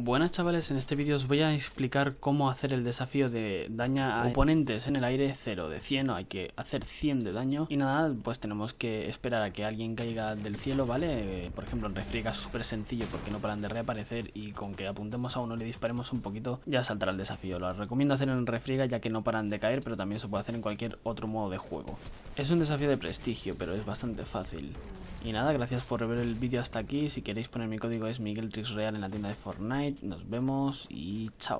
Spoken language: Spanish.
Buenas chavales, en este vídeo os voy a explicar cómo hacer el desafío de daña a oponentes en el aire 0 de 100, hay que hacer 100 de daño y nada, pues tenemos que esperar a que alguien caiga del cielo, ¿vale? Por ejemplo en refriega es súper sencillo porque no paran de reaparecer y con que apuntemos a uno y le disparemos un poquito ya saltará el desafío. Lo recomiendo hacer en refriega ya que no paran de caer, pero también se puede hacer en cualquier otro modo de juego. Es un desafío de prestigio, pero es bastante fácil. Y nada, gracias por ver el vídeo hasta aquí. Si queréis poner mi código es MigueltrixReal en la tienda de Fortnite. Nos vemos y chao.